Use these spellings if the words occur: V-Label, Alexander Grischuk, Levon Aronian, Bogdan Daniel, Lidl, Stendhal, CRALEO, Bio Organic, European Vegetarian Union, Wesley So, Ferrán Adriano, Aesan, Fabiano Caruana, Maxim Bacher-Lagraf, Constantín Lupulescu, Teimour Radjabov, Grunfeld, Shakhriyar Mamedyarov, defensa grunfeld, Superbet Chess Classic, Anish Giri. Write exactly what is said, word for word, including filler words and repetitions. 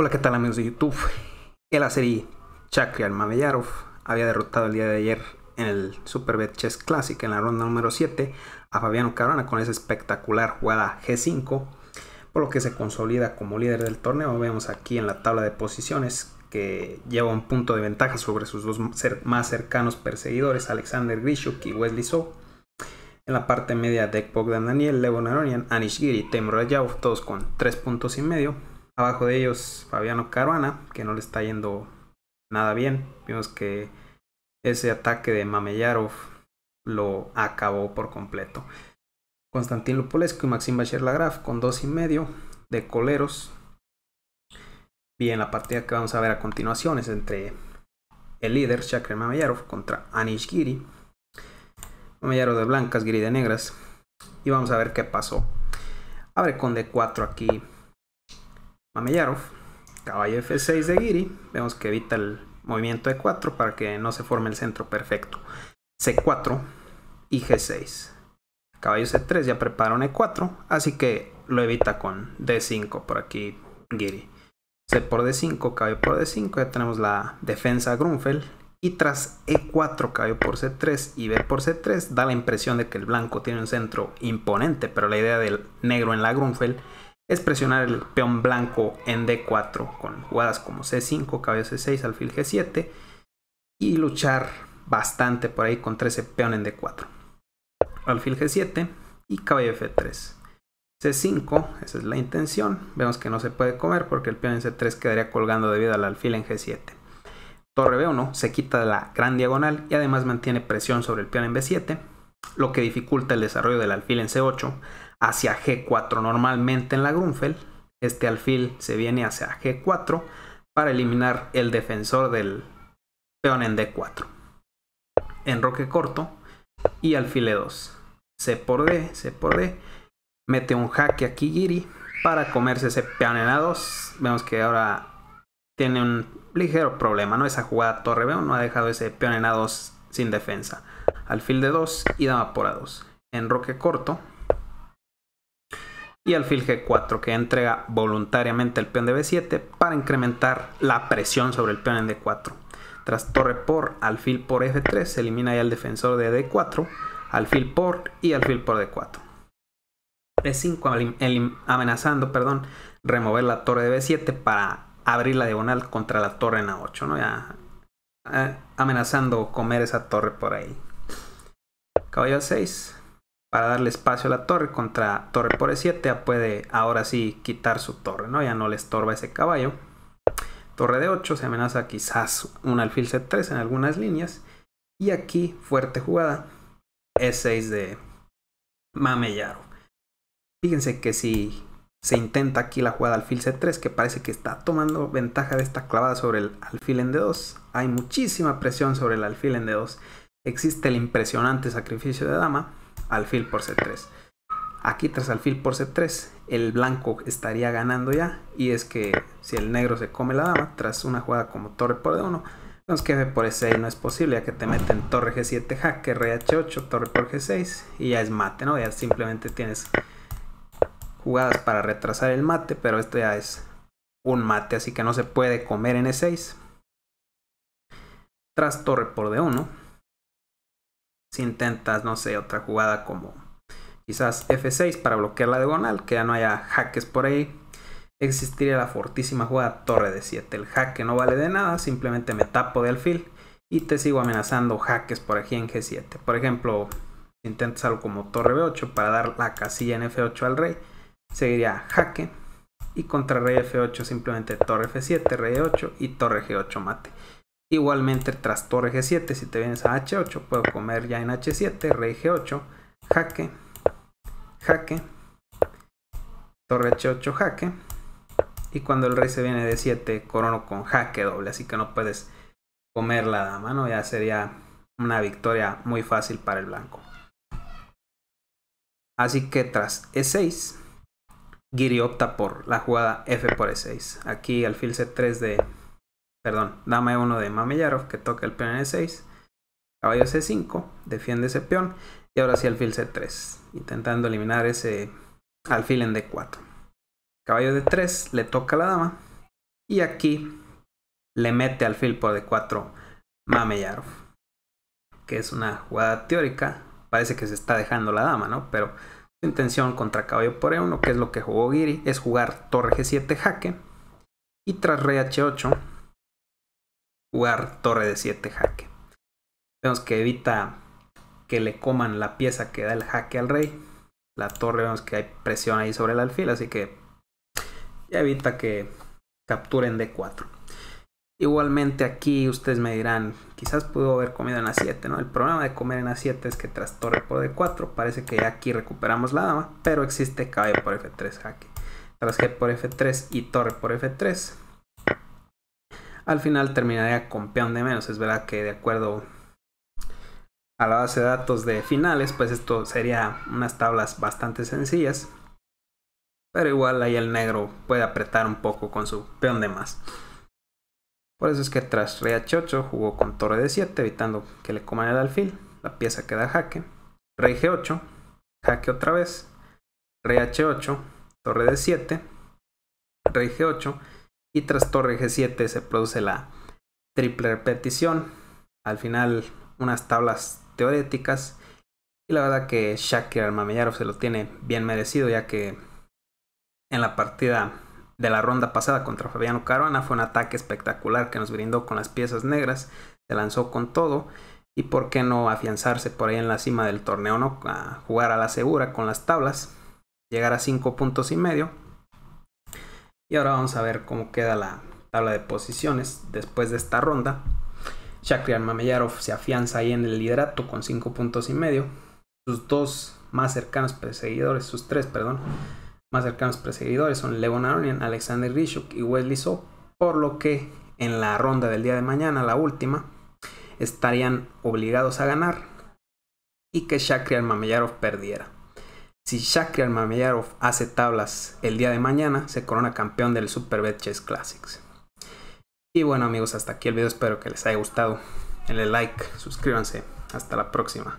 Hola, ¿qué tal amigos de YouTube? El azerí Shakhriyar Mamedyarov había derrotado el día de ayer en el Superbet Chess Classic en la ronda número siete a Fabiano Caruana con esa espectacular jugada G cinco, por lo que se consolida como líder del torneo. Vemos aquí en la tabla de posiciones que lleva un punto de ventaja sobre sus dos más cercanos perseguidores, Alexander Grischuk y Wesley So. En la parte media, de Bogdan Daniel, Levon Aronian, Anish Giri y Teimour Radjabov, todos con tres puntos y medio. Abajo de ellos, Fabiano Caruana, que no le está yendo nada bien. Vimos que ese ataque de Mamedyarov lo acabó por completo. Constantín Lupulescu y Maxim Bacher-Lagraf con dos y medio de coleros. Bien, la partida que vamos a ver a continuación es entre el líder Shakhriyar Mamedyarov contra Anish Giri. Mamedyarov de blancas, Giri de negras. Y vamos a ver qué pasó. Abre con D cuatro aquí Mamedyarov, caballo F seis de Giri. Vemos que evita el movimiento E cuatro para que no se forme el centro perfecto. C cuatro y G seis. Caballo C tres ya prepara un E cuatro, así que lo evita con D cinco por aquí Giri. C por D cinco, caballo por D cinco, ya tenemos la defensa Grunfeld. Y tras E cuatro, caballo por C tres y B por C tres, da la impresión de que el blanco tiene un centro imponente, pero la idea del negro en la Grunfeld es presionar el peón blanco en D cuatro con jugadas como C cinco, caballo C seis, alfil G siete y luchar bastante por ahí contra ese peón en D cuatro. Alfil G siete y caballo F tres. C cinco, esa es la intención. Vemos que no se puede comer porque el peón en C tres quedaría colgando debido al alfil en G siete. Torre B uno se quita de la gran diagonal y además mantiene presión sobre el peón en B siete, lo que dificulta el desarrollo del alfil en C ocho hacia G cuatro. Normalmente en la Grunfeld, este alfil se viene hacia G cuatro para eliminar el defensor del peón en D cuatro. Enroque corto y alfil E dos. C por D, C por D. Mete un jaque aquí Giri para comerse ese peón en A dos. Vemos que ahora tiene un ligero problema, ¿no? Esa jugada torre B uno no ha dejado ese peón en A dos sin defensa. Alfil D dos y dama por A dos. Enroque corto. Y alfil G cuatro, que entrega voluntariamente el peón de B siete para incrementar la presión sobre el peón en D cuatro. Tras torre por, alfil por F tres, se elimina ya el defensor de D cuatro, alfil por y alfil por D cuatro. E cinco amenazando, perdón, remover la torre de B siete para abrir la diagonal contra la torre en A ocho, ¿no? Ya amenazando comer esa torre por ahí. Caballo A seis. Para darle espacio a la torre contra torre por E siete, ya puede ahora sí quitar su torre, ¿no? Ya no le estorba ese caballo. Torre D ocho, se amenaza quizás un alfil C tres en algunas líneas. Y aquí, fuerte jugada, E seis de Mamedyarov. Fíjense que si se intenta aquí la jugada alfil C tres, que parece que está tomando ventaja de esta clavada sobre el alfil en D dos, hay muchísima presión sobre el alfil en D dos. Existe el impresionante sacrificio de dama. Alfil por C tres. Aquí tras alfil por C tres el blanco estaría ganando ya, y es que si el negro se come la dama tras una jugada como torre por D uno, entonces que F por E seis no es posible, ya que te meten torre G siete, jaque, rey H ocho, torre por G seis y ya es mate, ¿no? Ya simplemente tienes jugadas para retrasar el mate, pero esto ya es un mate, así que no se puede comer en E seis. Tras torre por D uno, si intentas, no sé, otra jugada como quizás F seis para bloquear la diagonal, que ya no haya jaques por ahí, existiría la fortísima jugada torre D siete. El jaque no vale de nada, simplemente me tapo de alfil y te sigo amenazando jaques por aquí en G siete. Por ejemplo, si intentas algo como torre B ocho para dar la casilla en F ocho al rey, seguiría jaque y contra rey F ocho simplemente torre F siete, rey E ocho y torre G ocho mate. Igualmente tras torre G siete, si te vienes a H ocho, puedo comer ya en H siete, rey G ocho, jaque, jaque, torre H ocho, jaque. Y cuando el rey se viene de D siete, corono con jaque doble, así que no puedes comer la dama, ¿no? Ya sería una victoria muy fácil para el blanco. Así que tras E seis, Giri opta por la jugada F por E seis. Aquí alfil C tres de... Perdón, dama E uno de Mamedyarov, que toca el peón en E seis, caballo C cinco, defiende ese peón, y ahora sí alfil C tres, intentando eliminar ese alfil en D cuatro. Caballo D tres, le toca la dama, Y aquí le mete alfil por D cuatro Mamedyarov, que es una jugada teórica. Parece que se está dejando la dama, ¿no? Pero su intención contra caballo por E uno, que es lo que jugó Giri, es jugar torre G siete jaque. Y tras rey H ocho, jugar torre D siete jaque. Vemos que evita que le coman la pieza que da el jaque al rey. La torre, vemos que hay presión ahí sobre el alfil, así que ya evita que capturen D cuatro. Igualmente aquí ustedes me dirán, quizás pudo haber comido en A siete, ¿no? El problema de comer en A siete es que tras torre por D cuatro parece que ya aquí recuperamos la dama, pero existe caballo por F tres jaque. Tras G por F tres y torre por F tres. Al final terminaría con peón de menos. Es verdad que de acuerdo a la base de datos de finales, pues esto sería unas tablas bastante sencillas. Pero igual ahí el negro puede apretar un poco con su peón de más. Por eso es que tras rey H ocho jugó con torre D siete, evitando que le coman el alfil. La pieza queda jaque. Rey G ocho, jaque otra vez. Rey H ocho, torre D siete, rey G ocho. Y tras torre G siete se produce la triple repetición. Al final unas tablas teoréticas. Y la verdad que Shakhriyar Mamedyarov se lo tiene bien merecido, ya que en la partida de la ronda pasada contra Fabiano Caruana fue un ataque espectacular que nos brindó con las piezas negras. Se lanzó con todo. Y por qué no afianzarse por ahí en la cima del torneo, ¿no? A jugar a la segura con las tablas. Llegar a cinco puntos y medio. Y ahora vamos a ver cómo queda la tabla de posiciones después de esta ronda. Shakhriyar Mamedyarov se afianza ahí en el liderato con cinco puntos y medio. Sus dos más cercanos perseguidores, sus tres, perdón, más cercanos perseguidores son Levon Aronian, Alexander Grischuk y Wesley So. Por lo que en la ronda del día de mañana, la última, estarían obligados a ganar y que Shakhriyar Mamedyarov perdiera. Si Shakhriyar Mamedyarov hace tablas el día de mañana, se corona campeón del Superbet Chess Classics. Y bueno amigos, hasta aquí el video, espero que les haya gustado. Denle like, suscríbanse, hasta la próxima.